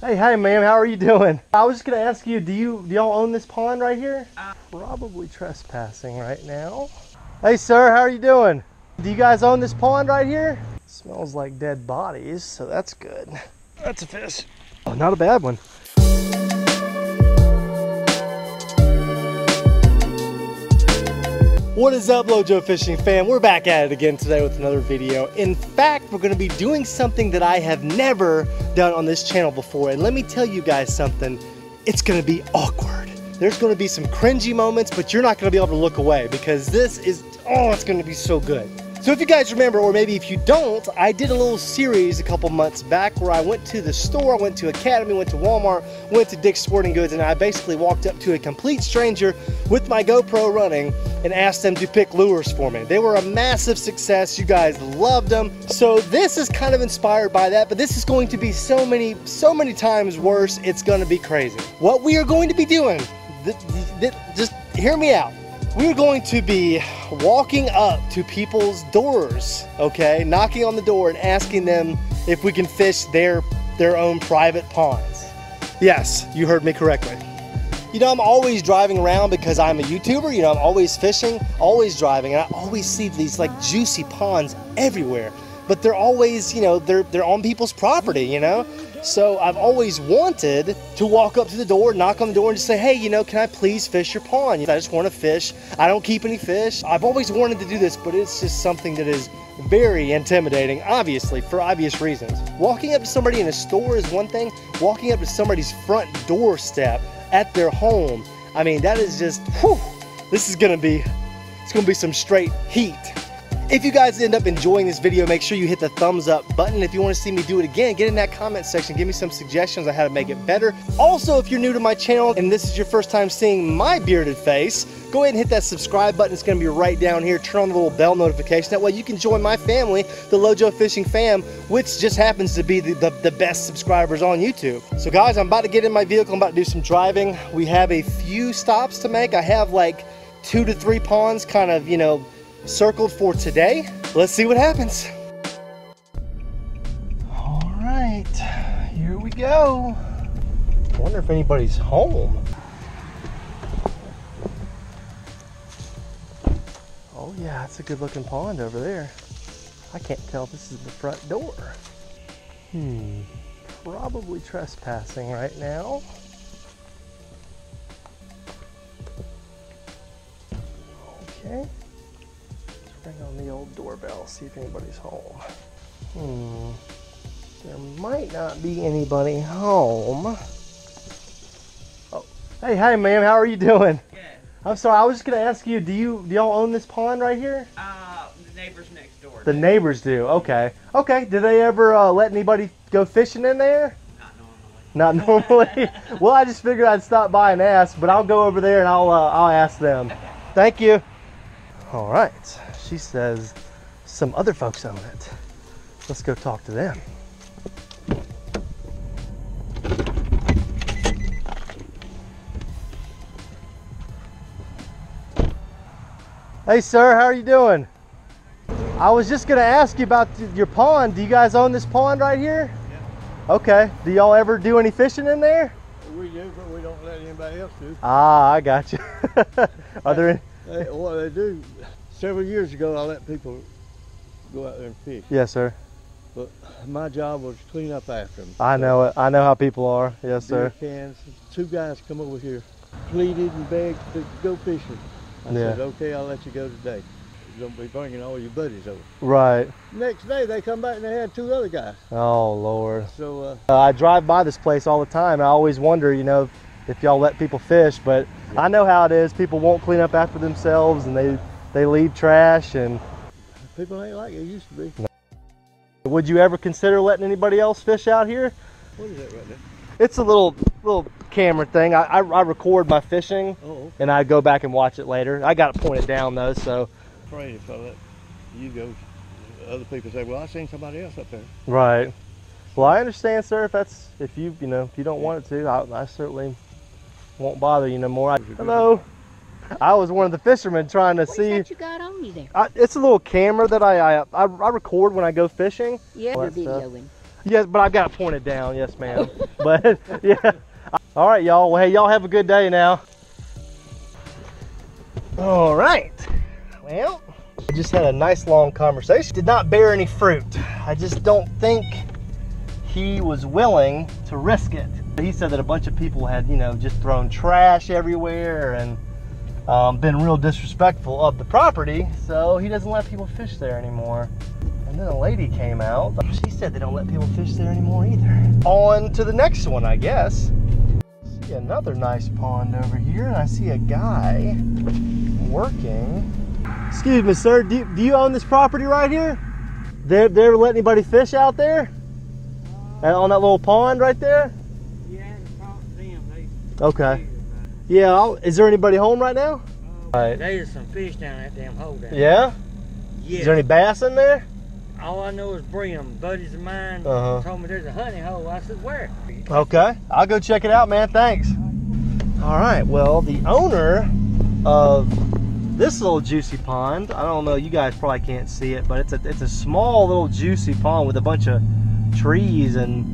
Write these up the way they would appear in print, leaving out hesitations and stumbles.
Hey, hi ma'am, how are you doing? I was just gonna ask you, do y'all own this pond right here? Probably trespassing right now. Hey sir, how are you doing? Do you guys own this pond right here? It smells like dead bodies, so that's good. That's a fish. Oh, not a bad one. What is up, Lojo Fishing Fam? We're back at it again today with another video. In fact, we're gonna be doing something that I have never done on this channel before. And let me tell you guys something, it's gonna be awkward. There's gonna be some cringy moments, but you're not gonna be able to look away because this is, oh, it's gonna be so good. So if you guys remember, or maybe if you don't, I did a little series a couple months back where I went to the store, I went to Academy, went to Walmart, went to Dick's Sporting Goods, and I basically walked up to a complete stranger with my GoPro running and asked them to pick lures for me. They were a massive success, you guys loved them. So this is kind of inspired by that, but this is going to be so many times worse, it's gonna be crazy. What we are going to be doing, just hear me out. We're going to be walking up to people's doors, okay? Knocking on the door and asking them if we can fish their own private ponds. Yes, you heard me correctly. You know, I'm always driving around because I'm a YouTuber, you know, I'm always fishing, always driving, and I always see these like juicy ponds everywhere. But they're always, you know, they're on people's property, you know? So I've always wanted to walk up to the door, knock on the door and just say, hey, you know, can I please fish your pond? I just want to fish. I don't keep any fish. I've always wanted to do this, but it's just something that is very intimidating, obviously, for obvious reasons. Walking up to somebody in a store is one thing. Walking up to somebody's front doorstep at their home, I mean, that is just, whew, this is going to be, it's going to be some straight heat. If you guys end up enjoying this video, make sure you hit the thumbs up button. If you want to see me do it again, get in that comment section. Give me some suggestions on how to make it better. Also, if you're new to my channel and this is your first time seeing my bearded face, go ahead and hit that subscribe button. It's going to be right down here. Turn on the little bell notification. That way you can join my family, the Lojo Fishing Fam, which just happens to be the best subscribers on YouTube. So guys, I'm about to get in my vehicle. I'm about to do some driving. We have a few stops to make. I have like 2 to 3 ponds kind of, you know, circled for today. Let's see what happens. All right, here we go. I wonder if anybody's home. Oh yeah, that's a good looking pond over there. I can't tell if this is the front door. Probably trespassing right now. Okay. Ring on the old doorbell, see if anybody's home. There might not be anybody home. Oh, hey, hi ma'am, how are you doing? Good. I'm sorry, I was just gonna ask you, do y'all own this pond right here? The neighbors next door. The neighbors do, okay. Okay, do they ever let anybody go fishing in there? Not normally. Not normally? Well, I just figured I'd stop by and ask, but I'll go over there and I'll ask them. Thank you. All right, she says some other folks own it. Let's go talk to them. Hey sir, how are you doing? I was just gonna ask you about your pond. Do you guys own this pond right here? Yeah. Okay, do y'all ever do any fishing in there? We do, but we don't let anybody else do. Ah, I got you. Are there any? Well, they do. Several years ago, I let people go out there and fish. Yes, sir. But my job was to clean up after them. I know it. I know how people are. Yes, sir. Cans. 2 guys come over here, pleaded and begged to go fishing. I said, okay, I'll let you go today. Don't be bringing all your buddies over. Right. Next day, they come back and they had 2 other guys. Oh, Lord. So I drive by this place all the time. I always wonder, you know, if y'all let people fish, but yeah. I know how it is. People won't clean up after themselves and they leave trash and... People ain't like it used to be. Would you ever consider letting anybody else fish out here? What is that right there? It's a little camera thing. I record my fishing and I go back and watch it later. I gotta point it down though, so. Crazy, so that you go, other people say, well, I seen somebody else up there. Right. Well, I understand, sir, if that's, if you don't want it to, I certainly won't bother you no more. Hello. I was one of the fishermen trying to see. What you got on you there? It's a little camera that I record when I go fishing. Yeah, you're videoing. Yes, but I've got it pointed down. Yes, ma'am. But yeah. All right, y'all. Well, hey, y'all have a good day now. All right. Well, I just had a nice long conversation. Did not bear any fruit. I just don't think he was willing to risk it. He said that a bunch of people had, you know, just thrown trash everywhere and been real disrespectful of the property, so he doesn't let people fish there anymore. And then a lady came out. She said they don't let people fish there anymore either. On to the next one, I guess. I see another nice pond over here, and I see a guy working. Excuse me, sir, do you own this property right here? They ever let anybody fish out there? And on that little pond right there? Okay. Yeah, is there anybody home right now? Right. There's some fish down that damn hole down there. Yeah? Yeah. Is there any bass in there? All I know is brim. Buddies of mine told me there's a honey hole. I said, where? Okay. I'll go check it out, man. Thanks. All right. Well, the owner of this little juicy pond, I don't know, you guys probably can't see it, but it's a small little juicy pond with a bunch of trees and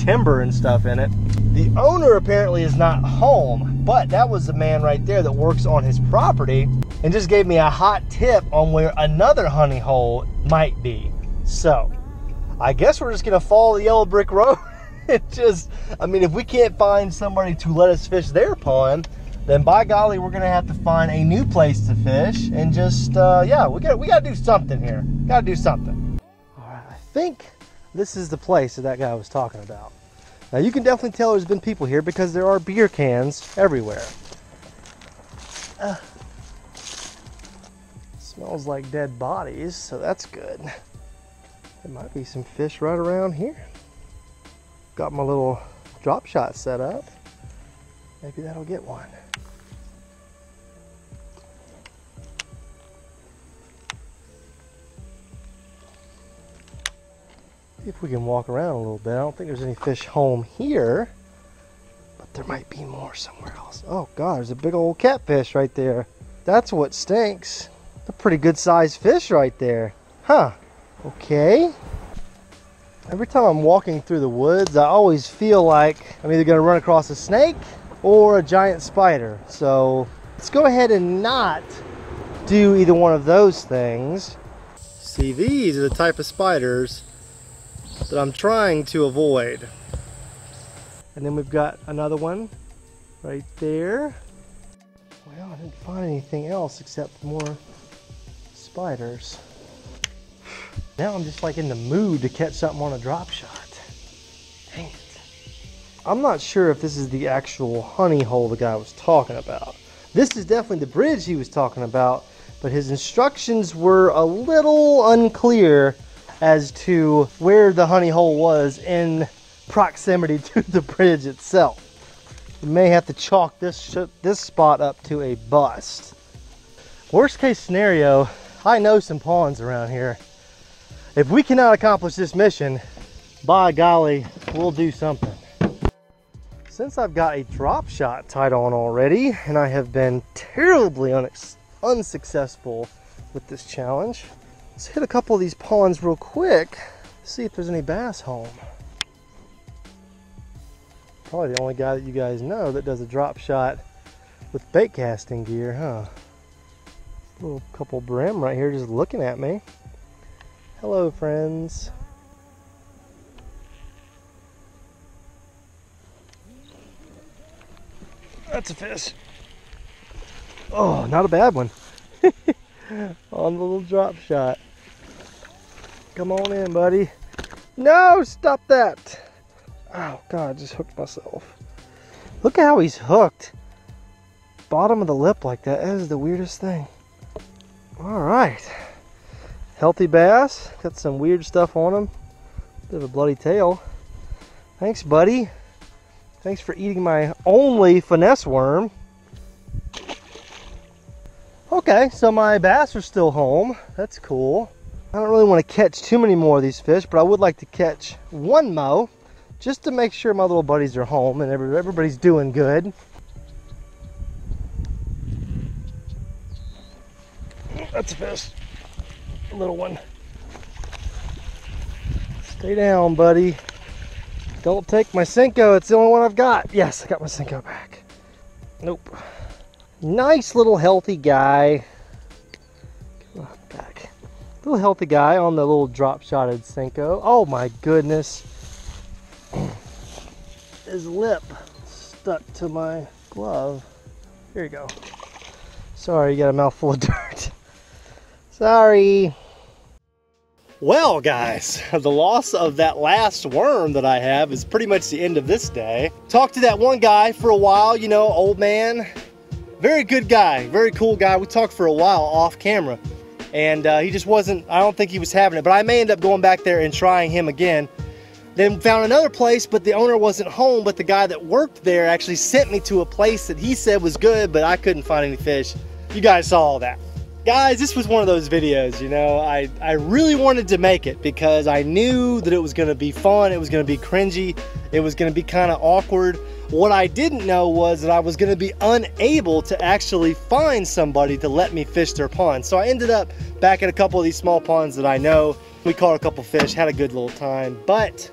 timber and stuff in it. The owner apparently is not home, but that was the man right there that works on his property and just gave me a hot tip on where another honey hole might be. So I guess we're just gonna follow the yellow brick road. I mean, if we can't find somebody to let us fish their pond, then by golly, we're gonna have to find a new place to fish and just, yeah, we gotta do something here. Gotta do something. All right, I think this is the place that guy was talking about. Now you can definitely tell there's been people here because there are beer cans everywhere. Smells like dead bodies, so that's good. There might be some fish right around here. Got my little drop shot set up. Maybe that'll get one. If we can walk around a little bit. I don't think there's any fish home here, but there might be more somewhere else. Oh God, there's a big old catfish right there. That's what stinks. A pretty good sized fish right there. Huh, okay. Every time I'm walking through the woods, I always feel like I'm either gonna run across a snake or a giant spider. So let's go ahead and not do either one of those things. See, these are the type of spiders that I'm trying to avoid. And then we've got another one right there. Well, I didn't find anything else except more spiders. Now I'm just like in the mood to catch something on a drop shot. Dang it. I'm not sure if this is the actual honey hole the guy was talking about. This is definitely the bridge he was talking about, but his instructions were a little unclear as to where the honey hole was in proximity to the bridge itself. You may have to chalk this spot up to a bust. Worst case scenario, I know some ponds around here. If we cannot accomplish this mission, by golly, we'll do something. Since I've got a drop shot tied on already, and I have been terribly unsuccessful with this challenge, let's hit a couple of these ponds real quick, see if there's any bass home. Probably the only guy that you guys know that does a drop shot with bait casting gear, huh? Little couple brim right here just looking at me. Hello, friends. That's a fish. Oh, not a bad one. On the little drop shot. Come on in, buddy. No, stop that. Oh God, I just hooked myself. Look at how he's hooked. Bottom of the lip like that. That is the weirdest thing. All right. Healthy bass. Got some weird stuff on him. Bit of a bloody tail. Thanks, buddy. Thanks for eating my only finesse worm. Okay, so my bass are still home. That's cool. I don't really want to catch too many more of these fish, but I would like to catch one mo just to make sure my little buddies are home and everybody's doing good. That's a fish. A little one. Stay down, buddy. Don't take my Senko. It's the only one I've got. Yes, I got my Senko back. Nope. Nice little healthy guy. Come on, back. Little healthy guy on the little drop-shotted Senko. Oh my goodness. His lip stuck to my glove. Here you go. Sorry, you got a mouthful of dirt. Sorry. Well guys, the loss of that last worm that I have is pretty much the end of this day. Talked to that one guy for a while, you know, old man. Very good guy, very cool guy. We talked for a while off camera and he just wasn't, I don't think he was having it, but I may end up going back there and trying him again. Then found another place, but the owner wasn't home, but the guy that worked there actually sent me to a place that he said was good, but I couldn't find any fish. You guys saw all that. Guys, this was one of those videos, you know, I really wanted to make it because I knew that it was going to be fun, it was going to be cringy, it was going to be kind of awkward. What I didn't know was that I was going to be unable to actually find somebody to let me fish their pond. So I ended up back at a couple of these small ponds that I know. We caught a couple fish, had a good little time, but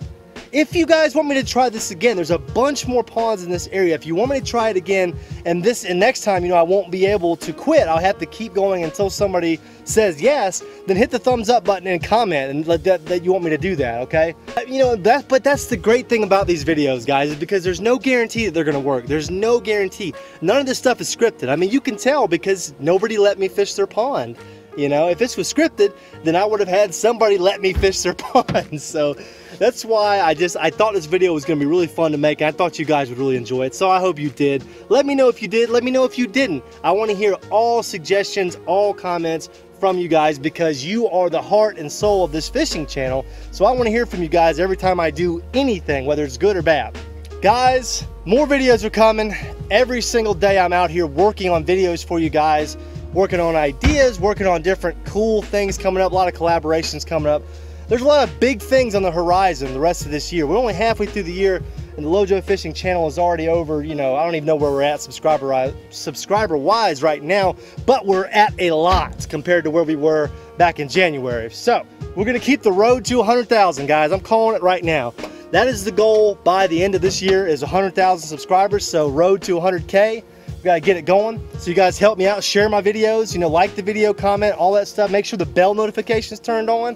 if you guys want me to try this again, there's a bunch more ponds in this area. If you want me to try it again and next time, you know, I won't be able to quit. I'll have to keep going until somebody says yes, then hit the thumbs up button and comment and let that you want me to do that, okay? You know, that's the great thing about these videos, guys, is because there's no guarantee that they're gonna work. There's no guarantee. None of this stuff is scripted. I mean, you can tell because nobody let me fish their pond. You know, if this was scripted, then I would have had somebody let me fish their pond. So that's why I thought this video was going to be really fun to make. I thought you guys would really enjoy it. So I hope you did. Let me know if you did. Let me know if you didn't. I want to hear all suggestions, all comments from you guys because you are the heart and soul of this fishing channel. So I want to hear from you guys every time I do anything, whether it's good or bad. Guys, more videos are coming. Every single day I'm out here working on videos for you guys. Working on ideas, working on different cool things coming up, a lot of collaborations coming up. There's a lot of big things on the horizon the rest of this year. We're only halfway through the year and the Lojo Fishing channel is already over, you know, I don't even know where we're at subscriber-wise right now, but we're at a lot compared to where we were back in January. So we're gonna keep the road to 100,000, guys. I'm calling it right now. That is the goal by the end of this year is 100,000 subscribers, so road to 100K. We gotta get it going. So you guys help me out, share my videos, you know, like the video, comment, all that stuff. Make sure the bell notification's turned on.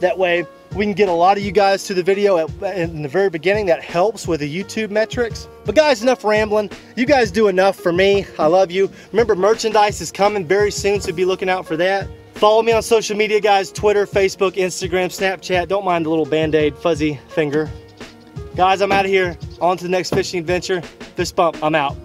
That way we can get a lot of you guys to the video in the very beginning. That helps with the YouTube metrics. But guys, enough rambling. You guys do enough for me. I love you. Remember, merchandise is coming very soon, so be looking out for that. Follow me on social media, guys. Twitter, Facebook, Instagram, Snapchat. Don't mind the little Band-Aid fuzzy finger. Guys, I'm out of here. On to the next fishing adventure. Fist bump, I'm out.